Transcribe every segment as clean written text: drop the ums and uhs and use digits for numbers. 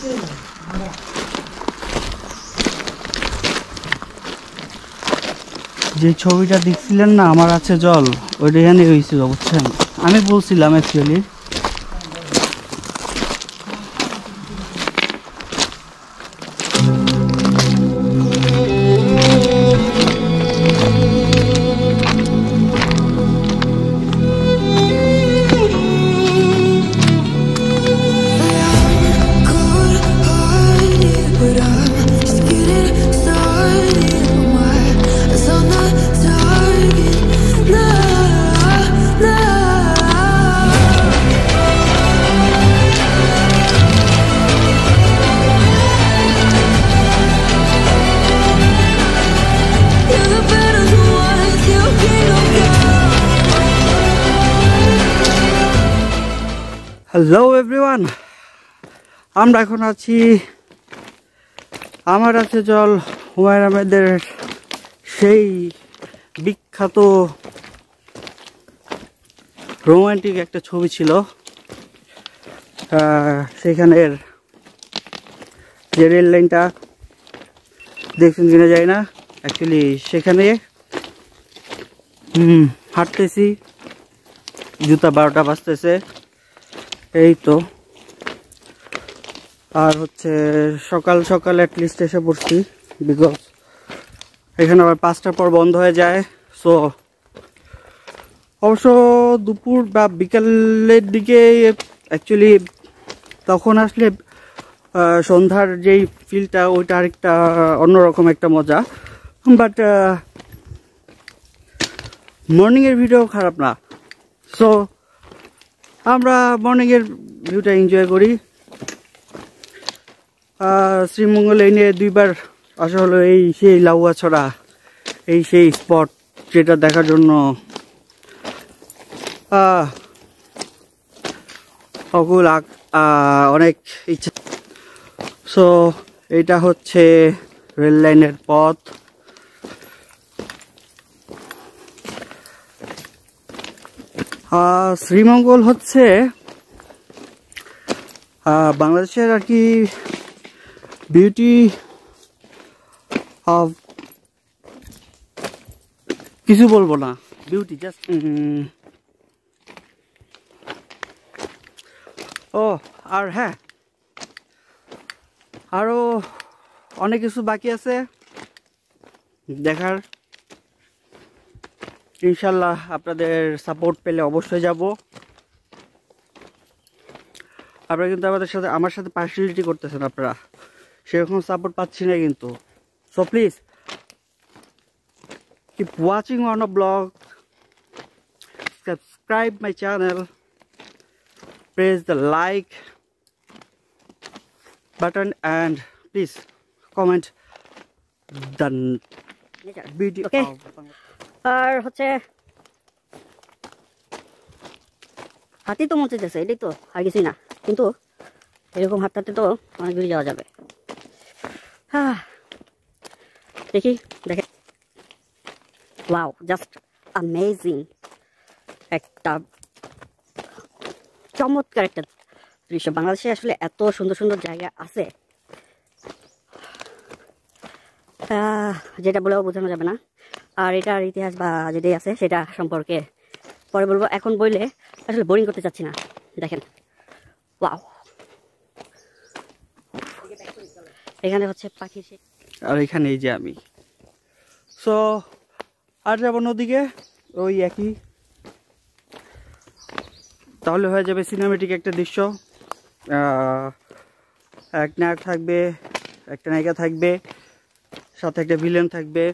যে ছবিটা দেখছিলেন না আমার আছে জল, ওইটা এখানে হয়েছিল, বুঝছেন? আমি বলছিলাম অ্যাকচুয়ালি হ্যালো এভরিওয়ান, আমরা এখন আছি আমার আছে জল হুমায়ুন আহমেদের সেই বিখ্যাত রোমান্টিক একটা ছবি ছিল, সেখানের যে রেল লাইনটা দেখছেন কিনা যায় না, অ্যাকচুয়ালি সেখানে হাঁটতেছি, জুতা 12টা বাজতেছে এই তো, আর হচ্ছে সকাল সকাল অ্যাটলিস্ট এসে পড়ছি, বিকজ এখানে আবার 5টার পর বন্ধ হয়ে যায়। সো অবশ্য দুপুর বা বিকালের দিকে অ্যাকচুয়ালি তখন আসলে সন্ধ্যার যেই ফিলটা ওইটা আরেকটা অন্যরকম একটা মজা, বাট মর্নিংয়ের ভিডিও খারাপ না। সো আমরা মর্নিংয়ের ভিউটা এনজয় করি। শ্রীমঙ্গল এনে দুইবার আসা হলো, এই সেই লাউয়াছড়া, এই সেই স্পট যেটা দেখার জন্য অকুল অনেক ইচ্ছা। সো এটা হচ্ছে রেল লাইনের পথ, শ্রীমঙ্গল হচ্ছে বাংলাদেশের আর কি বিউটি অফ, কিছু বলবো না, বিউটি জাস্ট ও আর হ্যাঁ আরও অনেক কিছু বাকি আছে দেখার। ইনশাল্লাহ আপনাদের সাপোর্ট পেলে অবশ্যই যাব। আপনারা কিন্তু আমার সাথে পার্সোনালিটি করতেছেন, আপনারা সেরকম সাপোর্ট পাচ্ছি না কিন্তু। So please keep watching on a blog, subscribe my channel, press the like button and please comment the video. আর হচ্ছে হাতি তো মন চাইতেছে, এটাই তো আর কিছুই না, কিন্তু এরকম হাতটাতে তো অনেক দূরে যাওয়া যাবে। হ্যাঁ দেখি, দেখে ওয়াও জাস্ট অ্যামেজিং, একটা চমৎকার একটা দৃশ্য। বাংলাদেশে আসলে এত সুন্দর সুন্দর জায়গা আছে যেটা বলেও বোঝানো যাবে না, আর এটার ইতিহাস বা যেটাই আছে সেটা সম্পর্কে পরে বলবো, এখন বললে আসলে বোরিং করতে চাচ্ছি না। দেখেন ওয়াও, এখানে হচ্ছে পাখি, আর এখানে এই যে আমি। সো আর যাব নদীকে, ওই একই, তাহলে হয়ে যাবে সিনেমেটিক একটা দৃশ্য। এক নায়ক থাকবে, একটা নায়িকা থাকবে, সাথে একটা ভিলেন থাকবে,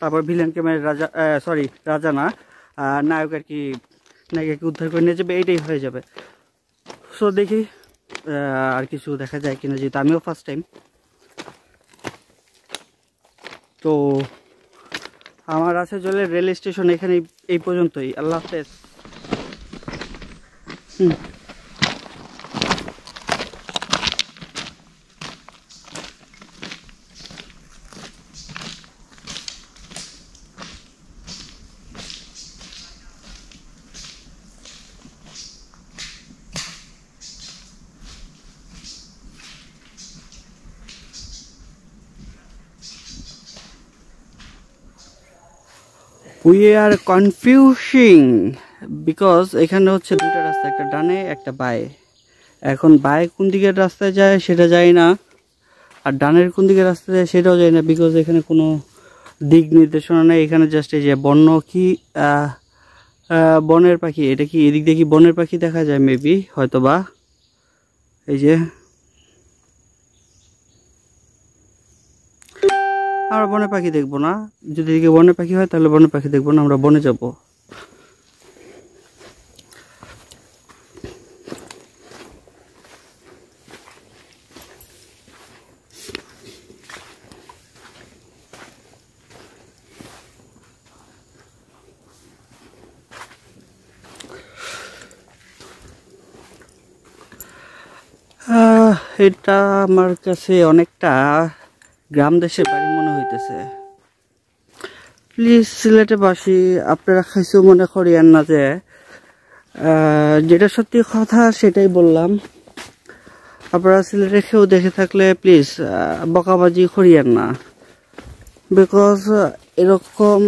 তারপর ভিলেনকে মানে নায়ক আর কি নায়িকাকে উদ্ধার করে নিয়ে যাবে, এইটাই হয়ে যাবে। সো দেখি আর কিছু দেখা যায় কিনা, যেহেতু আমিও ফার্স্ট টাইম, তো আমার আছে জলের রেল স্টেশন এখানে এই পর্যন্তই। আল্লাহ হাফেজ। We are confusing because এখানে হচ্ছে দুটো রাস্তা, একটা ডানে একটা বাঁয়ে। এখন বাঁয়ে কোন দিকের রাস্তায় যায় সেটা যায় না, আর ডানের কোন দিকের রাস্তায় যায় সেটাও যায় না, বিকজ এখানে কোনো দিক নির্দেশনা নেই। এখানে জাস্ট এই যে বন্য কি বনের পাখি, এটা কি এদিক দিয়ে কি বনের পাখি দেখা যায় মেবি, হয়তো বা এই যে আমরা বনে পাখি দেখবো না, যদি এদিকে বনে পাখি হয় তাহলে বনে পাখি দেখবো না, আমরা বনে যাব। এটা আমার কাছে অনেকটা গ্রাম দেশের বাড়ি মনে হইতেছে। প্লিজ সিলেটে বাসি, আপনারা খাইছো মনে করিয়েন না, যে যেটা সত্যি কথা সেটাই বললাম। আপনারা সিলেটে খেয়েও দেখে থাকলে প্লিজ বকাবাজি করিয়েন না, বিকজ এরকম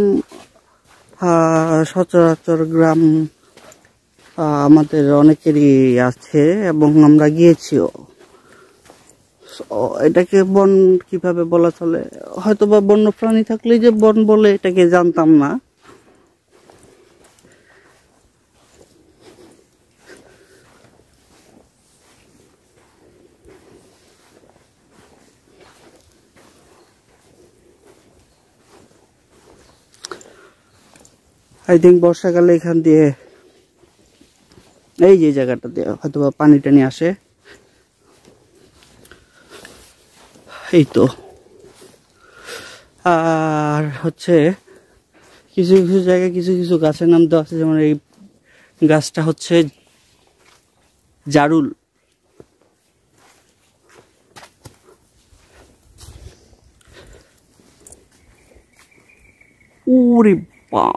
সচরাচর গ্রাম আমাদের অনেকেরই আছে এবং আমরা গিয়েছিও। এটাকে বন কিভাবে বলা চলে, হয়তো বা বন্য প্রাণী থাকলে যে বন বলে এটাকে জানতাম না। আই থিঙ্ক বর্ষাকালে এখান দিয়ে এই যে জায়গাটা দিয়ে হয়তো বা পানি টানি আসে। এই তো, আর হচ্ছে কিছু কিছু জায়গায় কিছু কিছু গাছের নাম দেওয়া আছে, যেমন এই গাছটা হচ্ছে জারুল। ওরে বাবা,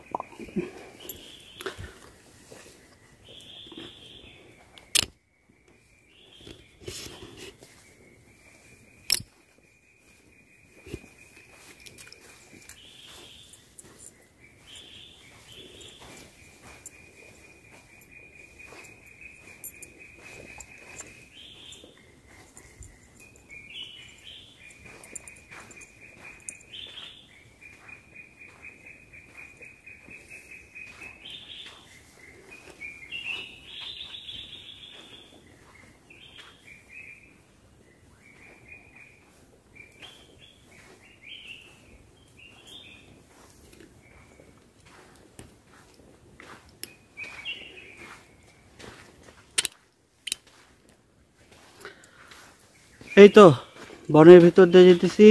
এই তো বনের ভিতর দিয়ে যেতেছি,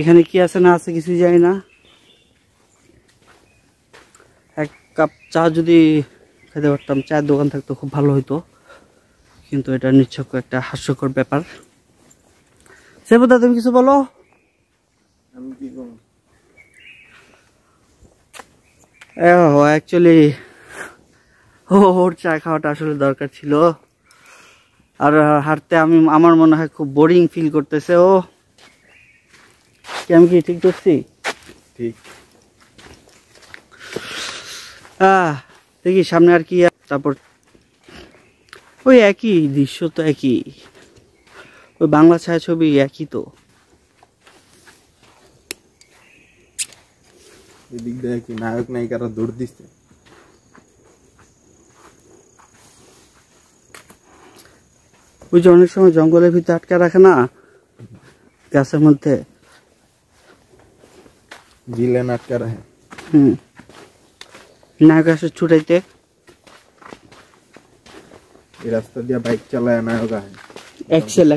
এখানে কি আছে না আছে কিছুই জানি না। এক কাপ চা যদি খেতে পারতাম, চায়ের দোকান থাকতো খুব ভালো হইতো, কিন্তু এটা নিছক একটা হাস্যকর ব্যাপার। সেবদা তুমি কিছু বলো। আমি কি বলবো, অ্যাকচুয়ালি ওর চা খাওয়াটা আসলে দরকার ছিল। আর হাঁটতে আমার মনে হয় খুব বোরিং ফিল করতেছে ও। আমি কি ঠিক করছি? ঠিক। দেখি সামনে আর কি, তারপর ওই একই দৃশ্য তো একই, ওই বাংলা ছায়াছবি একই তো। নায়ক নায়িকারা দৌড় দিচ্ছে। ওই যে অনেক সময় জঙ্গলের ভিতরে আটকা রাখে না গাছের মধ্যে, ভিলেন আটকা রাখে না গাছে ছুটাইতে। এই রাস্তা দিয়ে বাইক চালায় না ওগা, এক্সেল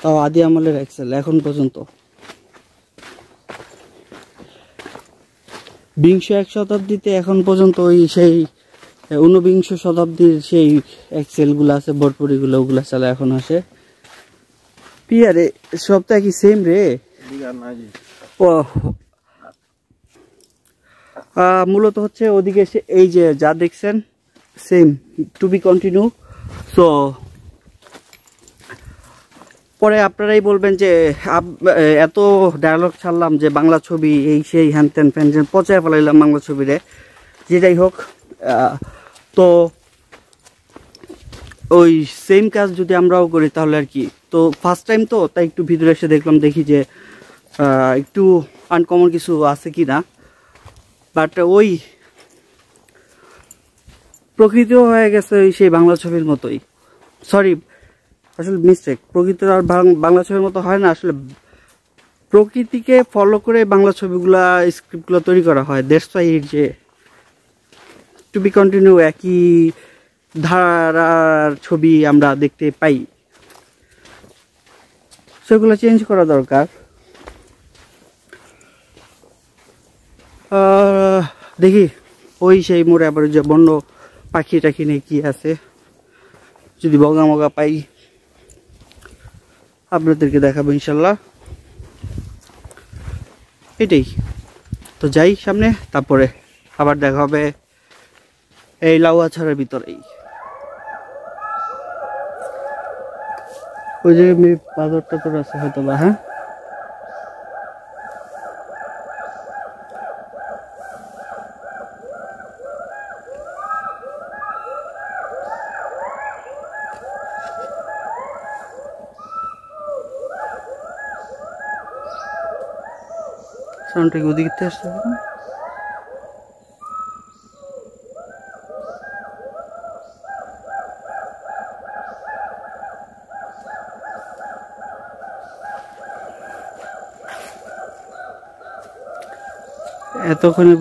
তাও আদি আমলের এক্সেল এখন পর্যন্ত। বিংশ এক শতাব্দীতে এখন পর্যন্ত ওই সেই ঊনবিংশ শতাব্দীর সেই এক্সেল গুলো আছে, বটপুরি গুলো, ওগুলা চালা এখন আসে। পিয়ারে সবটা কি সেম রে? মূলত হচ্ছে ওদিকে এই যে যা দেখছেন same, to be continue. So পরে আপনারাই বলবেন যে এত ডায়ালগ ছাড়লাম যে বাংলা ছবি এই সেই হ্যান ত্যান ফ্যান পচায় ফেলাইলাম বাংলা ছবিরে। যেটাই হোক, তো ওই সেম কাজ যদি আমরাও করি তাহলে আর কি। তো ফার্স্ট টাইম তো, তাই একটু ভিতরে এসে দেখলাম, দেখি যে একটু আনকমন কিছু আছে কি না। বাট ওই প্রকৃতিও হয়ে গেছে ওই সেই বাংলা ছবির মতোই, সরি আসলে মিস্টেক, প্রকৃতি আর বাংলা ছবির মতো হয় না। আসলে প্রকৃতিকে ফলো করে বাংলা ছবিগুলা স্ক্রিপ্টগুলো তৈরি করা হয়। দ্যাটস ওয়াই যে টু বি কন্টিনিউ একই ধারার ছবি আমরা দেখতে পাই, সেগুলো চেঞ্জ করা দরকার। দেখি ওই সেই মোড়ে আবার যে বন্য পাখি টাখি নিয়ে কি আছে, যদি বগা মগা পাই আপনাদেরকে দেখাবো ইনশাল্লাহ। এটাই তো, যাই সামনে, তারপরে আবার দেখা হবে এই লাউয়াছড়ার ভিতরেই। ওই যে পাথরটা তো আছে হয়তো বা, হ্যাঁ সাউন্ডটা ওদিকে আসছে। এতক্ষণে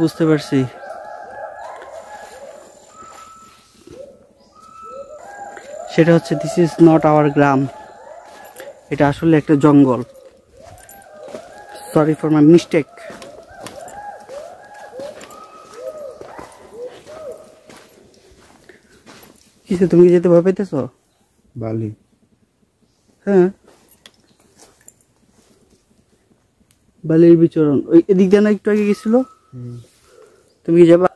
বুঝতে পারছি সেটা হচ্ছে দিস ইজ নট আওয়ার গ্রাম, এটা আসলে একটা জঙ্গল। Sorry for my mistake. কিসে তুমি যেতে ভয় পেতেছ? বালি, হ্যাঁ বালির বিচরণ। ওই এদিক দিয়ে না একটু আগে গেছিল, তুমি কি যাবা?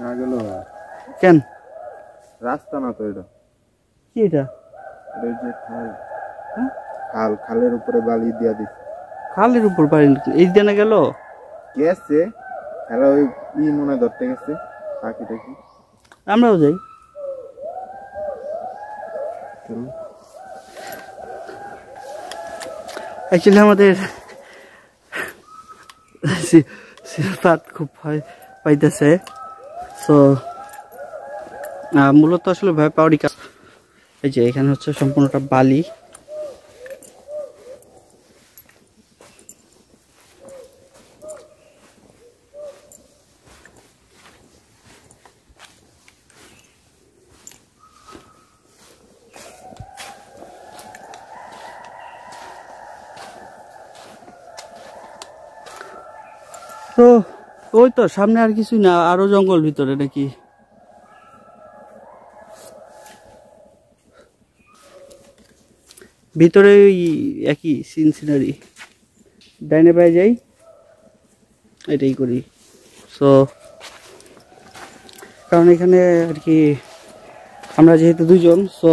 না গেল কেন? রাস্তা না তো। এটা কি? এটা খাল, খালের উপরে বালি দিয়া দিস। খালের উপর বালি এই দিয়ে না গেল? গেছে খেলা, ওই ই মনে ধরতে গেছে পাখি টাকি। আমরাও যাই, অ্যাকচুয়ালি আমাদের সিলপাত খুব ভয় পাইতেছে। সো মূলত আসলে ভয় পাওয়ারই কাজ। এই যে এখানে হচ্ছে সম্পূর্ণটা বালি। ওই তো সামনে আর কিছুই না, আরো জঙ্গল ভিতরে নাকি? ভিতরে একই সিন সিনারি। ডাইনে বাই যাই, এটাই করি। সো কারণ এখানে আর কি আমরা যেহেতু দুজন, সো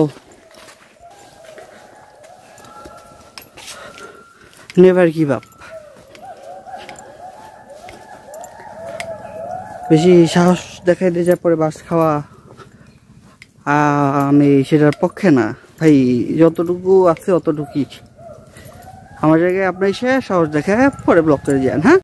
নেভার গিভ আপ। বেশি সাহস দেখাই দিয়ে যার পরে বাস খাওয়া আমি সেটার পক্ষে না ভাই। যতটুকু আছে অতটুকুই আমার জায়গায় আপনি এসে সাহস দেখায় পরে ব্লক করে যান, হ্যাঁ।